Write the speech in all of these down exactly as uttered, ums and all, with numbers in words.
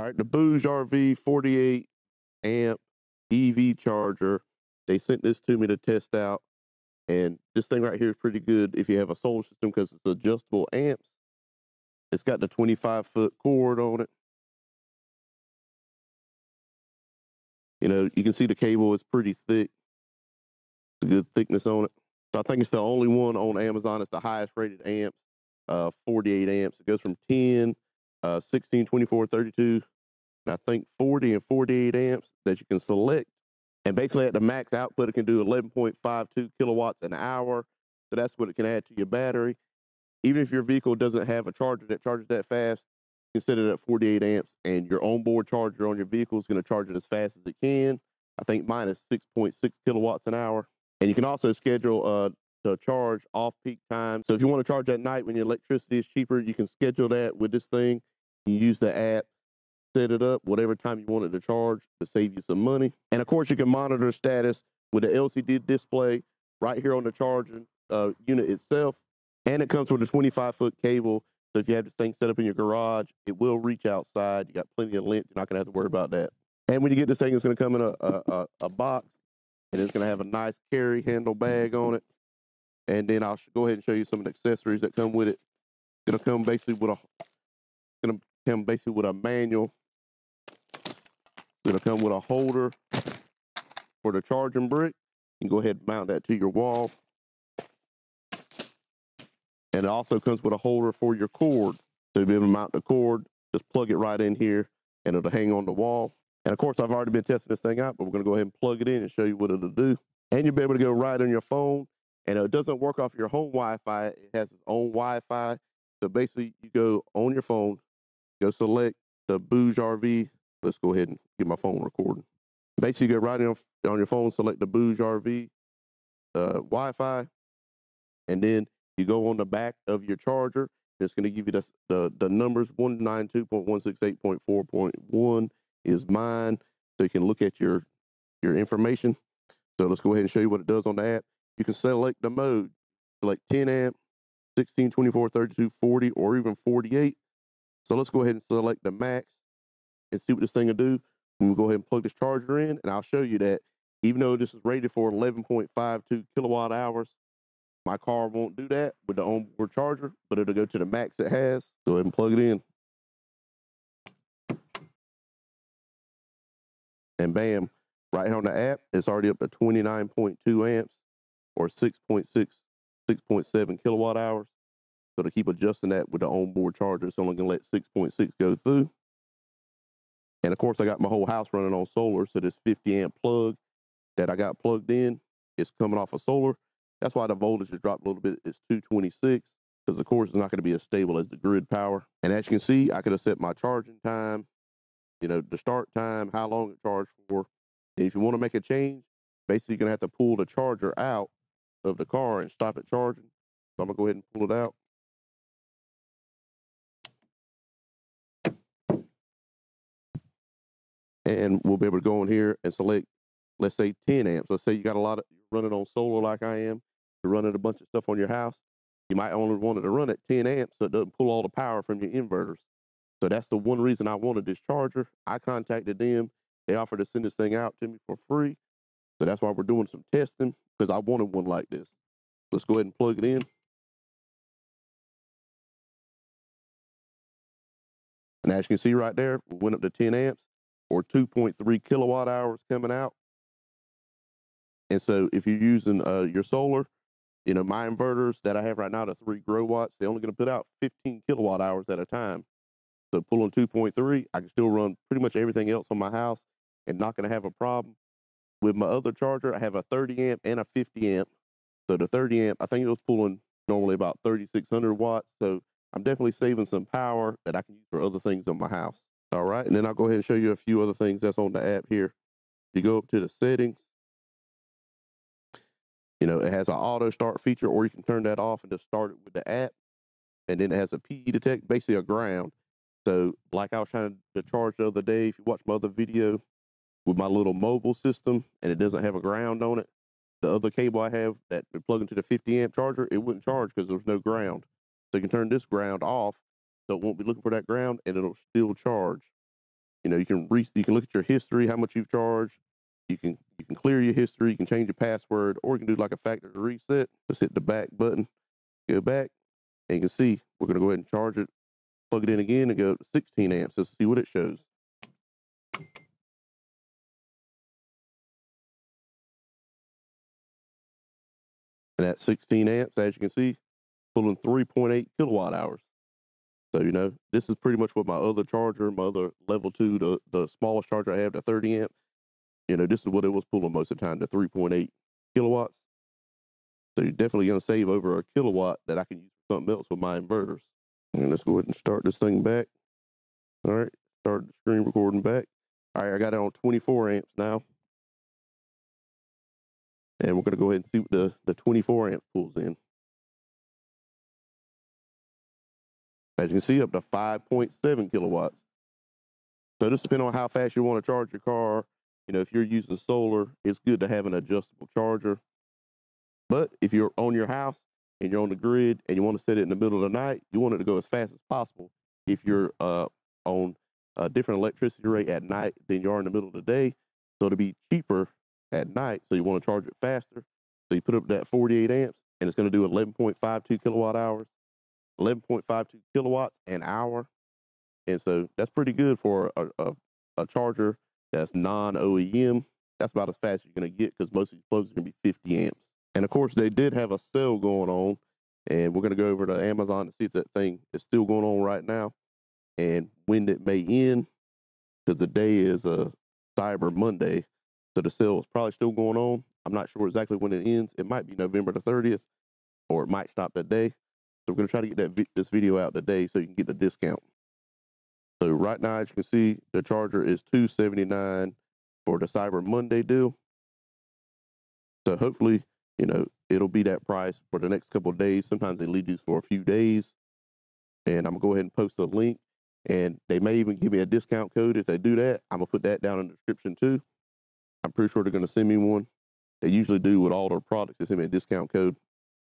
All right, the BougeRV forty-eight amp E V charger. They sent this to me to test out. And this thing right here is pretty good if you have a solar system because it's adjustable amps. It's got the twenty-five foot cord on it. You know, you can see the cable is pretty thick. It's a good thickness on it. So I think it's the only one on Amazon. It's the highest rated amps, uh, forty-eight amps. It goes from ten, uh, sixteen, twenty-four, thirty-two, and I think forty and forty-eight amps that you can select. And basically at the max output, it can do eleven point five two kilowatts an hour. So that's what it can add to your battery. Even if your vehicle doesn't have a charger that charges that fast, you can set it at forty-eight amps, and your onboard charger on your vehicle is going to charge it as fast as it can. I think mine is six point six kilowatts an hour. And you can also schedule uh, to charge off-peak time. So if you want to charge at night when your electricity is cheaper, you can schedule that with this thing. You use the app, set it up, whatever time you want it to charge to save you some money. And of course, you can monitor status with the L C D display right here on the charging uh, unit itself. And it comes with a twenty-five foot cable. So if you have this thing set up in your garage, it will reach outside. You got plenty of length. You're not going to have to worry about that. And when you get this thing, it's going to come in a, a, a box. And it's going to have a nice carry handle bag on it. And then I'll go ahead and show you some of the accessories that come with it. It's going to come basically with a, it's going to come basically with a manual. It's going to come with a holder for the charging brick. You can go ahead and mount that to your wall. And it also comes with a holder for your cord. So you'll be able to mount the cord, just plug it right in here, and it'll hang on the wall. And of course, I've already been testing this thing out, but we're going to go ahead and plug it in and show you what it'll do. And you'll be able to go right on your phone. And it doesn't work off your home Wi-Fi. It has its own Wi-Fi. So basically, you go on your phone, go select the BougeRV. Let's go ahead and get my phone recording. Basically, you go right on your phone, select the BougeRV uh, Wi-Fi, and then you go on the back of your charger. It's going to give you the, the, the numbers. one ninety-two dot one sixty-eight dot four dot one is mine, so you can look at your, your information. So let's go ahead and show you what it does on the app. You can select the mode, select ten amp, sixteen, twenty-four, thirty-two, forty, or even forty-eight. So let's go ahead and select the max and see what this thing will do. We'll go ahead and plug this charger in, and I'll show you that even though this is rated for eleven point five two kilowatt hours, my car won't do that with the onboard charger, but it'll go to the max it has. Go ahead and plug it in. And bam, right on the app, it's already up to twenty-nine point two amps or six point six, six point seven kilowatt hours. So to keep adjusting that with the onboard charger, it's only going to let six point six go through. And of course, I got my whole house running on solar. So this fifty amp plug that I got plugged in is coming off of solar. That's why the voltage has dropped a little bit. It's two twenty-six because, of course, it's not going to be as stable as the grid power. And as you can see, I could have set my charging time, you know, the start time, how long it charged for. And if you want to make a change, basically, you're going to have to pull the charger out of the car and stop it charging. So I'm going to go ahead and pull it out. And we'll be able to go in here and select, let's say, ten amps. Let's say you got a lot of, you're running on solar like I am. You're running a bunch of stuff on your house. You might only want it to run at ten amps so it doesn't pull all the power from your inverters. So that's the one reason I wanted this charger. I contacted them. They offered to send this thing out to me for free. So that's why we're doing some testing, because I wanted one like this. Let's go ahead and plug it in. And as you can see right there, we went up to ten amps or two point three kilowatt hours coming out. And so if you're using uh, your solar, you know, my inverters that I have right now, the three Growatts, they're only going to put out fifteen kilowatt hours at a time. So pulling two point three, I can still run pretty much everything else on my house and not going to have a problem. With my other charger, I have a thirty amp and a fifty amp. So the thirty amp, I think it was pulling normally about thirty-six hundred watts. So I'm definitely saving some power that I can use for other things on my house. All right, and then I'll go ahead and show you a few other things that's on the app here. You go up to the settings. You know, it has an auto start feature, or you can turn that off and just start it with the app. And then it has a P E detect, basically a ground. So like I was trying to charge the other day, if you watch my other video with my little mobile system and it doesn't have a ground on it, the other cable I have that plugged into the fifty amp charger, it wouldn't charge because there was no ground. So you can turn this ground off so it won't be looking for that ground and it'll still charge. You know, you can re you can look at your history, how much you've charged. You can you can clear your history. You can change your password, or you can do like a factory reset. Just hit the back button, go back, and you can see we're going to go ahead and charge it. Plug it in again and go to sixteen amps. Let's see what it shows. And at sixteen amps, as you can see, pulling three point eight kilowatt hours. So, you know, this is pretty much what my other charger, my other level two, the, the smallest charger I have, the thirty amp, you know, this is what it was pulling most of the time, the three point eight kilowatts. So you're definitely going to save over a kilowatt that I can use for something else with my inverters. And let's go ahead and start this thing back. All right, start the screen recording back. All right, I got it on twenty-four amps now. And we're going to go ahead and see what the, the twenty-four amp pulls in. As you can see, up to five point seven kilowatts. So just depending on how fast you want to charge your car, you know, if you're using solar, it's good to have an adjustable charger. But if you're on your house and you're on the grid and you want to set it in the middle of the night, you want it to go as fast as possible. If you're uh, on a different electricity rate at night than you are in the middle of the day, so it'll be cheaper at night, so you want to charge it faster. So you put up that forty-eight amps, and it's going to do eleven point five two kilowatt hours. eleven point five two kilowatts an hour. And so that's pretty good for a, a, a charger that's non O E M. That's about as fast as you're going to get, because most of these plugs are going to be fifty amps. And of course, they did have a sale going on, and we're going to go over to Amazon to see if that thing is still going on right now and when it may end, because the day is a uh, Cyber Monday. So the sale is probably still going on. I'm not sure exactly when it ends. It might be November the thirtieth, or it might stop that day. So we're going to try to get that vi this video out today so you can get the discount. So right now, as you can see, the charger is two seventy-nine for the Cyber Monday deal. So hopefully, you know, it'll be that price for the next couple of days. Sometimes they leave these for a few days. And I'm going to go ahead and post a link. And they may even give me a discount code if they do that. I'm going to put that down in the description too. I'm pretty sure they're going to send me one. They usually do with all their products. They send me a discount code.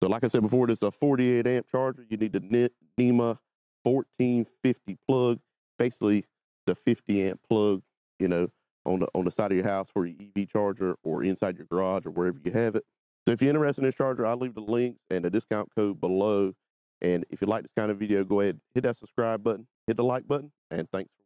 So like I said before, this is a forty-eight amp charger. You need the NEMA fourteen fifty plug, basically the fifty amp plug, you know, on the, on the side of your house for your E V charger, or inside your garage, or wherever you have it. So if you're interested in this charger, I'll leave the links and the discount code below. And if you like this kind of video, go ahead, hit that subscribe button, hit the like button, and thanks for